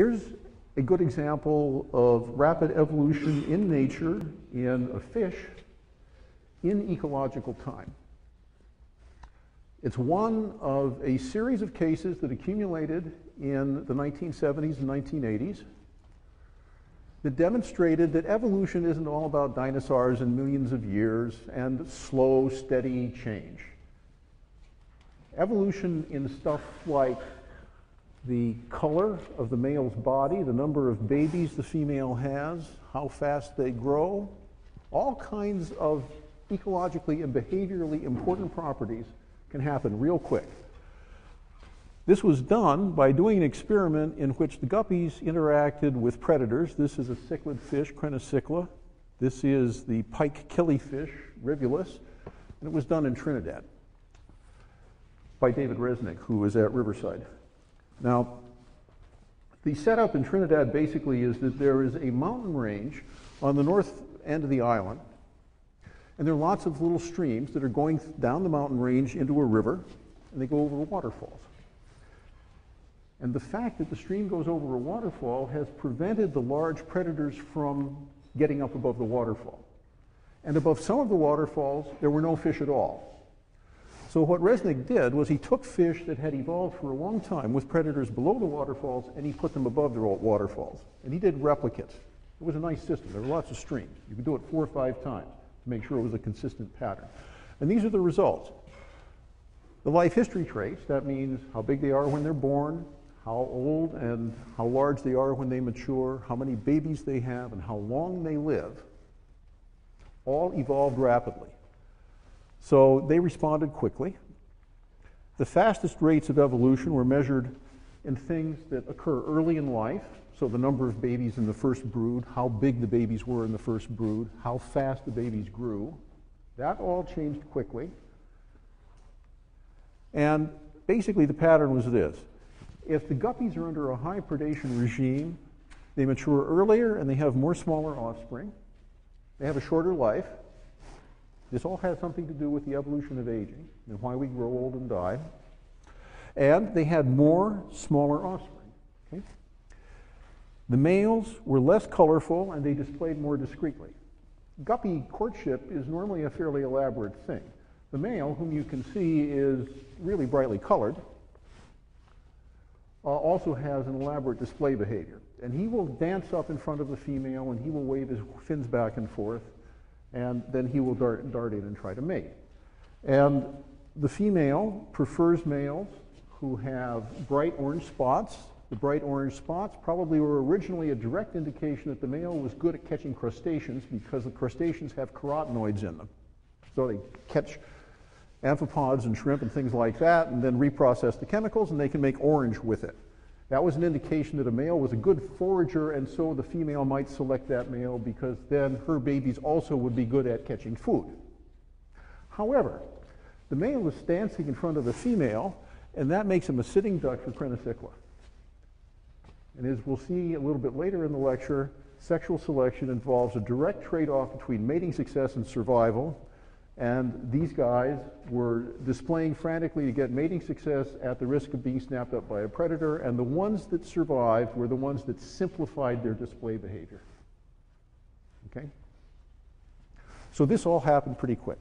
Here's a good example of rapid evolution in nature in a fish in ecological time. It's one of a series of cases that accumulated in the 1970s and 1980s that demonstrated that evolution isn't all about dinosaurs and millions of years and slow, steady change. Evolution in stuff like the color of the male's body, the number of babies the female has, how fast they grow, all kinds of ecologically and behaviorally important properties can happen real quick. This was done by doing an experiment in which the guppies interacted with predators. This is a cichlid fish, Crenicichla. This is the pike killifish, Rivulus. And it was done in Trinidad by David Resnick, who was at Riverside. Now, the setup in Trinidad basically is that there is a mountain range on the north end of the island, and there are lots of little streams that are going down the mountain range into a river, and they go over waterfalls. And the fact that the stream goes over a waterfall has prevented the large predators from getting up above the waterfall. And above some of the waterfalls, there were no fish at all. So what Resnick did was he took fish that had evolved for a long time with predators below the waterfalls, and he put them above the waterfalls. And he did replicates. It was a nice system. There were lots of streams. You could do it 4 or 5 times to make sure it was a consistent pattern. And these are the results. The life history traits, that means how big they are when they're born, how old and how large they are when they mature, how many babies they have, and how long they live, all evolved rapidly. So they responded quickly. The fastest rates of evolution were measured in things that occur early in life, so the number of babies in the first brood, how big the babies were in the first brood, how fast the babies grew. That all changed quickly. And basically the pattern was this. If the guppies are under a high predation regime, they mature earlier and they have more smaller offspring. They have a shorter life. This all has something to do with the evolution of aging and why we grow old and die. And they had more smaller offspring. Okay? The males were less colorful and they displayed more discreetly. Guppy courtship is normally a fairly elaborate thing. The male, whom you can see is really brightly colored, also has an elaborate display behavior. And he will dance up in front of the female and he will wave his fins back and forth, and then he will dart in and try to mate. And the female prefers males who have bright orange spots. The bright orange spots probably were originally a direct indication that the male was good at catching crustaceans because the crustaceans have carotenoids in them. So they catch amphipods and shrimp and things like that and then reprocess the chemicals and they can make orange with it. That was an indication that a male was a good forager, and so the female might select that male because then her babies also would be good at catching food. However, the male is dancing in front of the female, and that makes him a sitting duck for Crenicichla. And as we'll see a little bit later in the lecture, sexual selection involves a direct trade-off between mating success and survival, and these guys were displaying frantically to get mating success at the risk of being snapped up by a predator, and the ones that survived were the ones that simplified their display behavior. Okay? So this all happened pretty quick.